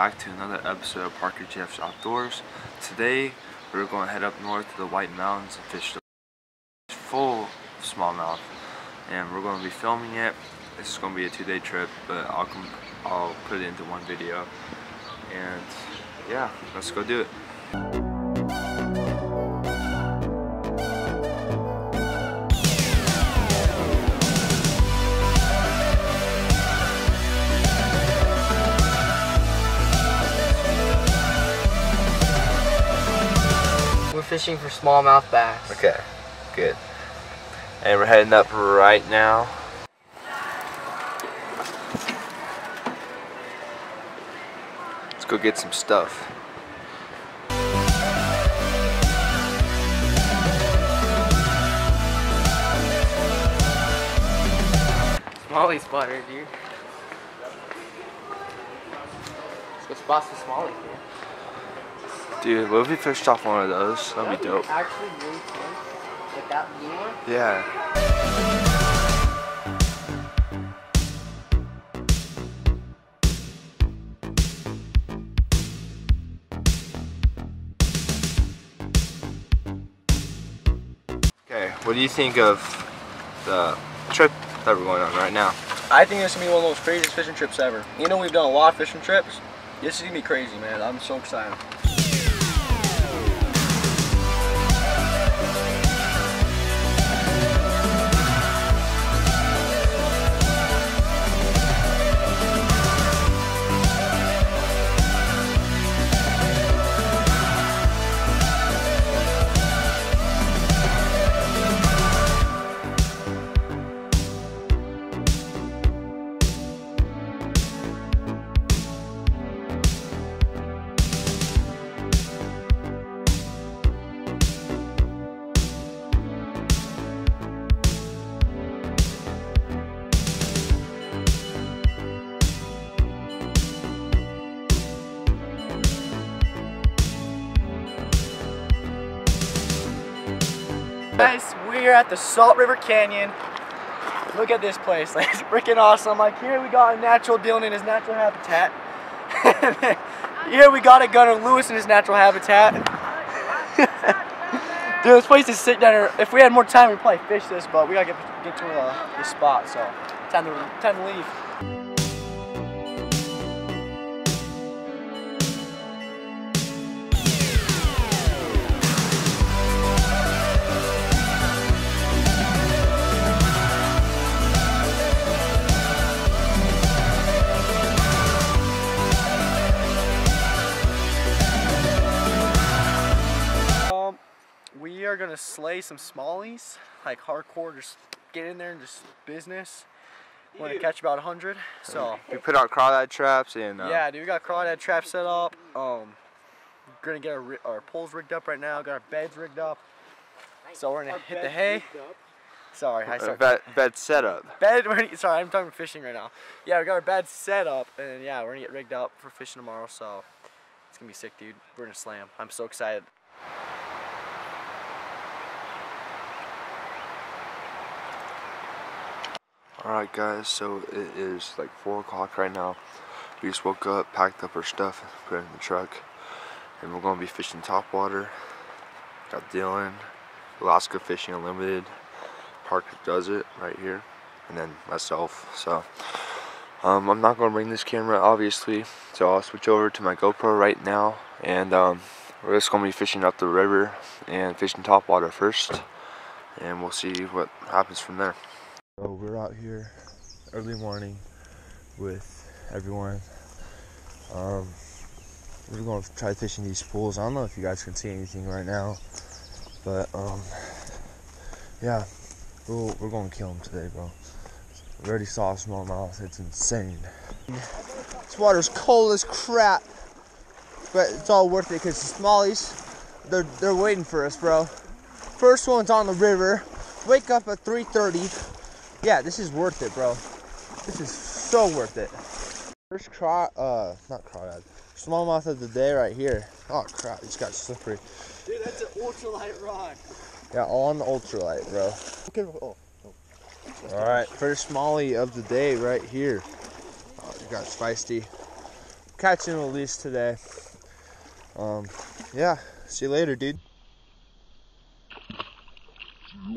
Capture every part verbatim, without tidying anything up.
back to another episode of Parker Jeff's Outdoors. Today we're going to head up north to the White Mountains and fish the full of smallmouth, and we're going to be filming it. This is going to be a two-day trip, but I'll, I'll put it into one video, and yeah, let's go do it. Fishing for smallmouth bass. Okay, good. And we're heading up right now. Let's go get some stuff. Smalley spotter, dude. Let's go spot some smallies, man. Dude, what if we fished off one of those? That'd, That'd be dope. Be actually really close with that blue one? Yeah. Okay, what do you think of the trip that we're going on right now? I think this is going to be one of those craziest fishing trips ever. You know, we've done a lot of fishing trips. This is going to be crazy, man. I'm so excited. Guys, we're at the Salt River Canyon. Look at this place, like, it's freaking awesome. Like, here we got a natural Dylan in his natural habitat. Here we got a Gunner Lewis in his natural habitat. Dude, this place is sitting down. If we had more time, we'd probably fish this, but we gotta get, get to uh, the spot, so time to, time to leave. Are gonna slay some smallies, like hardcore, just get in there and just business. We're gonna catch about a hundred. So we put out crawdad traps and uh, yeah, dude, we got crawdad traps set up. Um we're gonna get our, our poles rigged up right now, got our beds rigged up, so we're gonna our hit the hay. Sorry, I started. Bed, bed set up. Bed, sorry, I'm talking fishing right now. Yeah, we got our bed set up, and yeah, we're gonna get rigged up for fishing tomorrow, so it's gonna be sick, dude. We're gonna slam. I'm so excited. Alright guys, so it is like four o'clock right now. We just woke up, packed up our stuff, put it in the truck, and we're going to be fishing topwater. Got Dylan, Alaska Fishing Unlimited, Parker Does It right here, and then myself. So um, I'm not going to bring this camera, obviously, so I'll switch over to my GoPro right now, and um, we're just going to be fishing up the river and fishing topwater first, and we'll see what happens from there. So we're out here early morning with everyone. Um, we're going to try fishing these pools. I don't know if you guys can see anything right now, but um, yeah, we'll, we're going to kill them today, bro. We already saw a smallmouth. It's insane. This water's cold as crap, but it's all worth it because the smallies, they're, they're waiting for us, bro. First one's on the river. Wake up at three thirty. Yeah, this is worth it, bro. This is so worth it. First craw, uh, not crawdad, smallmouth of the day right here. Oh crap, it's got slippery. Dude, that's an ultralight rod. Yeah, all on the ultralight, bro. Okay, oh, oh. All right, first smallie of the day right here. Oh, it got feisty. catching a leash today. Um, yeah, see you later, dude.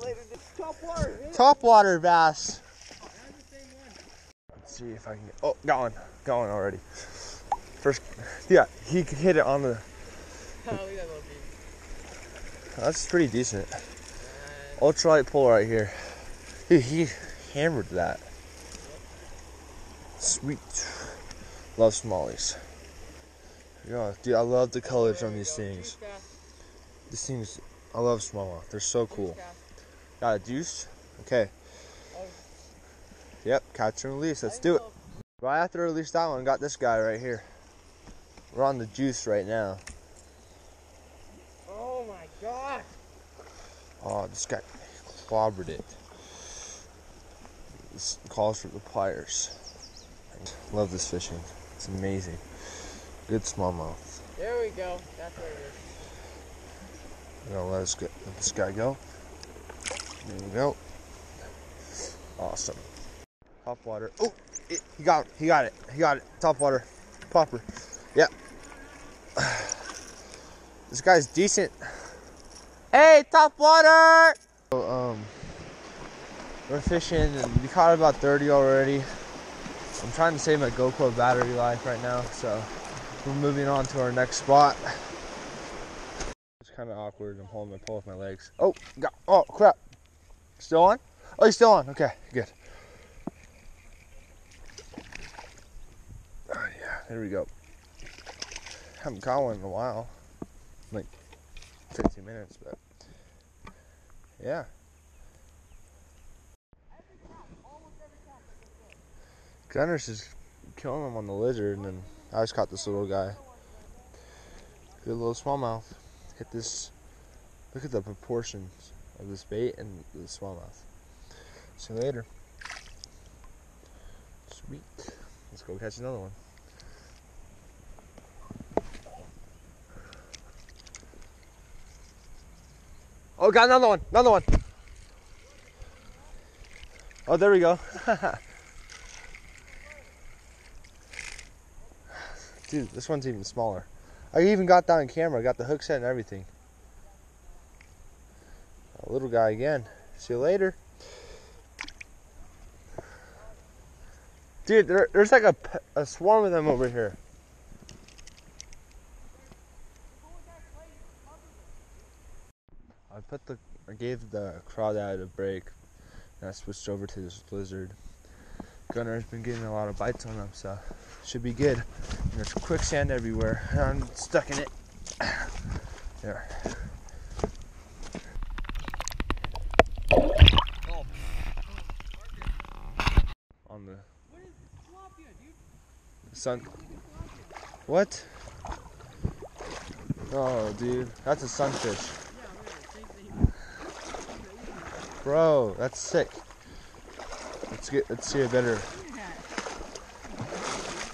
Later, top water, eh? Top water bass. Oh, let's see if I can get. Oh, got one. Got one already. First, yeah, he could hit it on the. Oh, we got a little beat. That's pretty decent. Ultralight pole right here. Dude, he hammered that. Sweet. Love smallies. Yeah, dude, I love the colors on these things. These things, I love smallmouth. They're so cool. Got a juice? Okay. Yep, catch and release. Let's do it. Right after I released that one, got this guy right here. We're on the juice right now. Oh my gosh! Oh, this guy clobbered it. This calls for the pliers. Love this fishing. It's amazing. Good smallmouth. There we go. That's where it is. I'm gonna let us get let this guy go. There we go. Awesome. Top water. Oh, it, he got it. He got it. He got it. Top water. Popper. Yep. This guy's decent. Hey, top water. So, um, we're fishing and we caught about thirty already. I'm trying to save my GoPro battery life right now, so we're moving on to our next spot. It's kind of awkward. I'm holding my pole with my legs. Oh, got, oh crap! Still on? Oh, he's still on. Okay, good. Oh yeah, there we go. Haven't caught one in a while, like fifteen minutes, but yeah. Gunner's just killing him on the lizard, and then I just caught this little guy. Good little smallmouth. Hit this. Look at the proportions of this bait and the smallmouth. See you later. Sweet. Let's go catch another one. Oh, got another one. Another one. Oh, there we go. Dude, this one's even smaller. I even got that on camera. I got the hook set and everything. A little guy again. See you later. Dude, there, there's like a, a swarm of them over here. I put the, I gave the crawdad a break, and I switched over to this lizard. Gunner's been getting a lot of bites on them, so should be good. And there's quicksand everywhere, and I'm stuck in it. There. Oh. On the. What is tilapia, dude? The sun. What? Oh, dude, that's a sunfish. Bro, that's sick. Let's get. Let's see a better.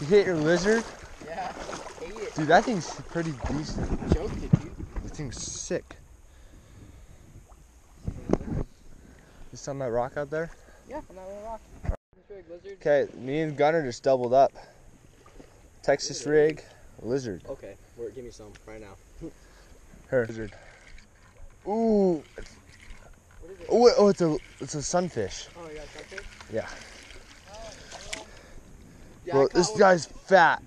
You hit your lizard? Yeah, I ate it. Dude, that thing's pretty decent. I choked it, dude. That thing's sick. Is it on that rock out there? Yeah, on that little rock. Okay, me and Gunner just doubled up. Texas rig, lizard. Okay, well, give me some right now. Here, lizard. Ooh. What is it? Oh, oh, it's a it's a sunfish. Oh, you got a sunfish? Yeah. Yeah, bro, this one. Guy's fat.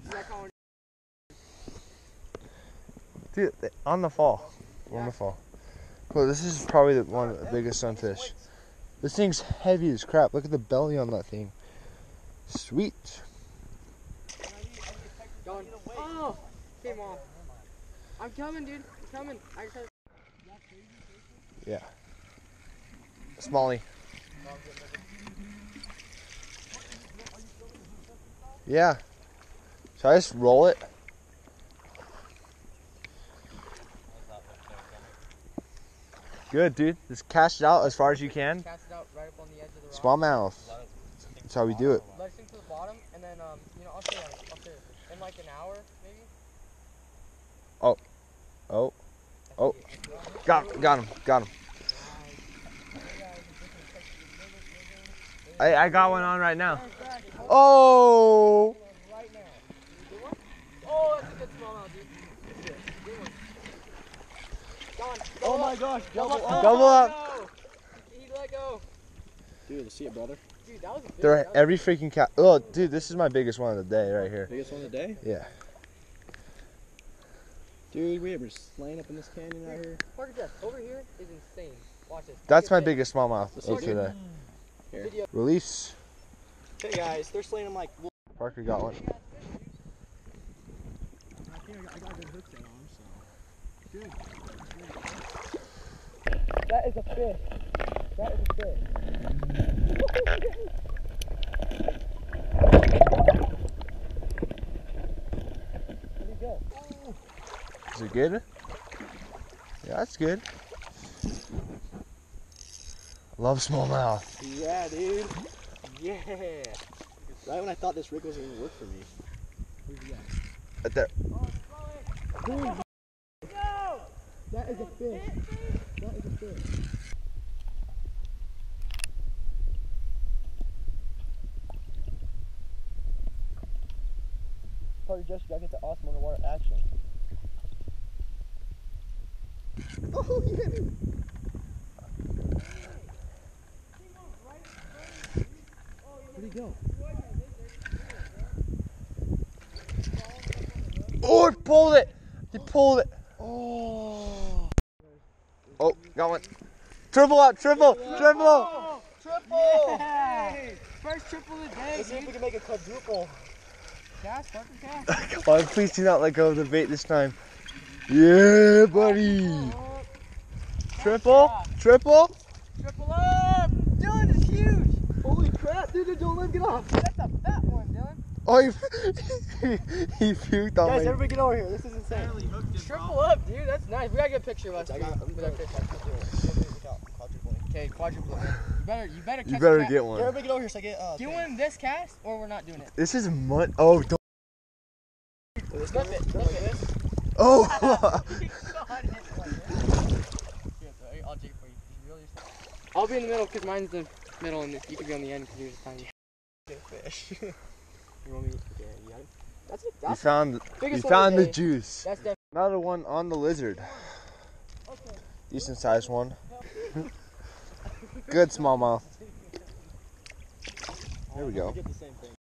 Dude, on the fall. Yeah. On the fall. Bro, this is probably the, one of the biggest sunfish. This thing's heavy as crap. Look at the belly on that thing. Sweet. Oh, came off. I'm coming, dude. I'm coming. I just... Yeah. Smallie. Yeah. Should I just roll it? Good, dude. Just cast it out as far as you can. Cast it out right up on the edge of the rock. Smallmouth. That's how we do it. Let it sink to the bottom, and then, um, you know, I'll say, I'll say in like an hour, maybe? Oh. Oh. Oh. Got, got him. Got him. I, I got one on right now. Oh! Don, oh my up. gosh, double up. Double up. Oh, he let go. Dude, let's see it, brother. Dude, that was a big They're one. Every freaking cat. Oh, dude, this is my biggest one of the day right here. Biggest one of the day? Yeah. Dude, we were slaying up in this canyon right here. Parker Jeff, over here is insane. Watch this. That's my biggest smallmouth of today. Here. Release. Okay, guys, they're slaying them like. Parker got one. I think I got, I got a good hook set on him, so. Dude. That is a fish. That is a fish. Where'd he go? Is it good? Yeah, that's good. Love smallmouth. Yeah, dude. Yeah. Right when I thought this rig wasn't gonna work for me. Where's he at? Right there. Oh, dude. No! That is a fish. That is a fish. Parker Jeff's, you gotta get the awesome underwater action. Oh, you hit me! Where'd he go? Oh, it pulled it! He pulled it! Oh! Oh, got one. Triple up, triple, triple! Triple! Triple. Yeah. First triple of the day. Let's see if we can make a quadruple. Cast, fucking cast. Come on, please do not let go of the bait this time. Yeah, buddy! Triple, triple, triple up! Dylan is huge! Holy crap, dude! Don't let him get off. That's a fat one, Dylan. Oh, he, he, he puked on me. Guys, everybody get over here. This is insane. Triple up, dude. That's nice. We gotta get a picture of us. I got a picture. Okay, quadruple. You better, you better. Catch you better get one. Everybody get over here so I get. Uh, get one in this cast, or we're not doing it. This is mud. Oh, don't. Flip it. Flip it. Oh! I'll be in the middle because mine's the middle and you could be on the end because you're just tiny. Fish. You want me to get it? You got it? That's it. You found, you found the juice. That's definitely another one on the lizard. Okay. Decent sized one. Good smallmouth. There we go.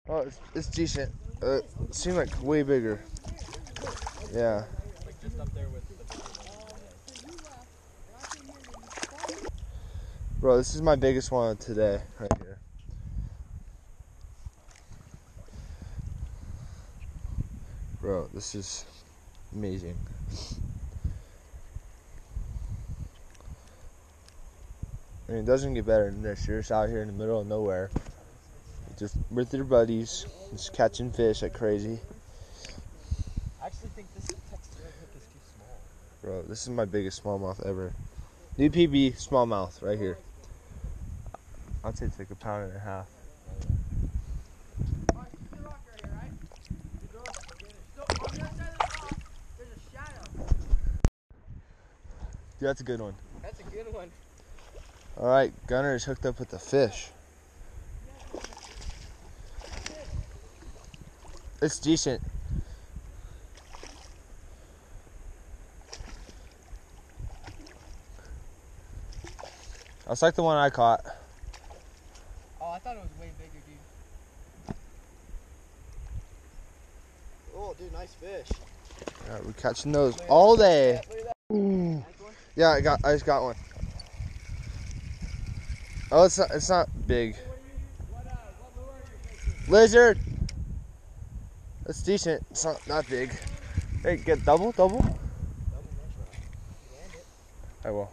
Oh, it's, it's decent. Uh, it seemed like way bigger. Yeah. Like just up there with the... Bro, this is my biggest one of today, right here. Bro, this is amazing. I mean, it doesn't get better than this. You're just out here in the middle of nowhere, just with your buddies, just catching fish like crazy. I actually think this texture hook is too small. Bro, this is my biggest smallmouth ever. New P B smallmouth right here. I'd say it's like a pound and a half. Alright, keep your rock right here, right? You throw it, get it. So on the other side of the rock, there's a shadow. Dude, that's a good one. That's a good one. Alright, Gunner is hooked up with the fish. It's decent. That's like the one I caught. Oh, I thought it was way bigger, dude. Oh, dude, nice fish. All right, we're catching those all day. Ooh. Yeah, I got, I just got one. Oh, it's not, it's not big. Lizard. That's decent. It's not, not big. Hey, get double, double. I will.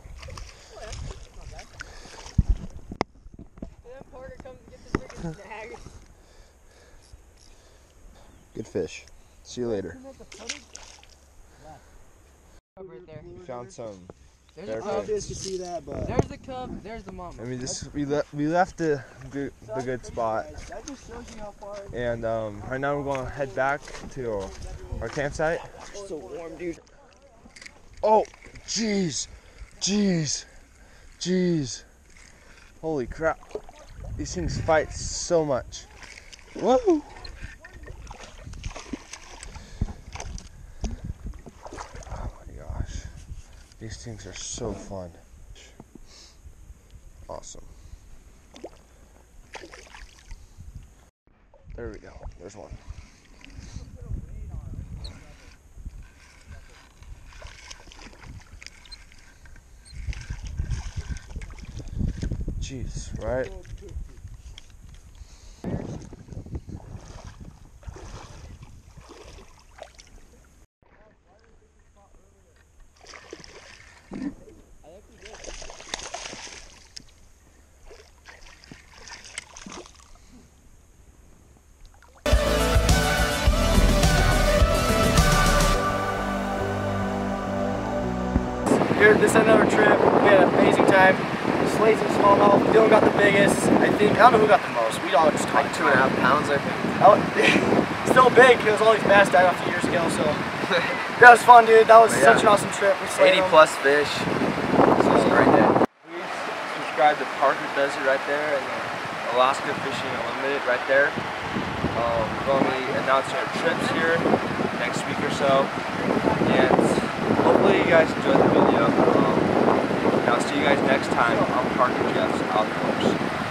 Good fish. See you later. We found some. There's a cub. There's the cub. There's the mama. I mean, this we left we left the the, the good spot. And um, right now we're gonna head back to our campsite. So warm, dude. Oh, jeez, jeez, jeez. Holy crap! These things fight so much. Whoa! These things are so fun. Awesome. There we go. There's one. Jeez, right? Here, this is another trip. We had an amazing time. Slates and smallmouth. Dylan got the biggest. I think, I don't know who got the most. We all just caught like two and a half pounds, I think. I was, still big, because all these bass died off a few years ago, so. That was fun, dude. That was yeah. such an awesome trip. We eighty plus fish. This was a great day. Please subscribe to Parker Does It right there, and uh, Alaska Fishing Unlimited right there. Um, we're going to be announcing our trips here next week or so. And hopefully you guys enjoyed the video. Um, and I'll see you guys next time on Parker Jeff's Outdoors.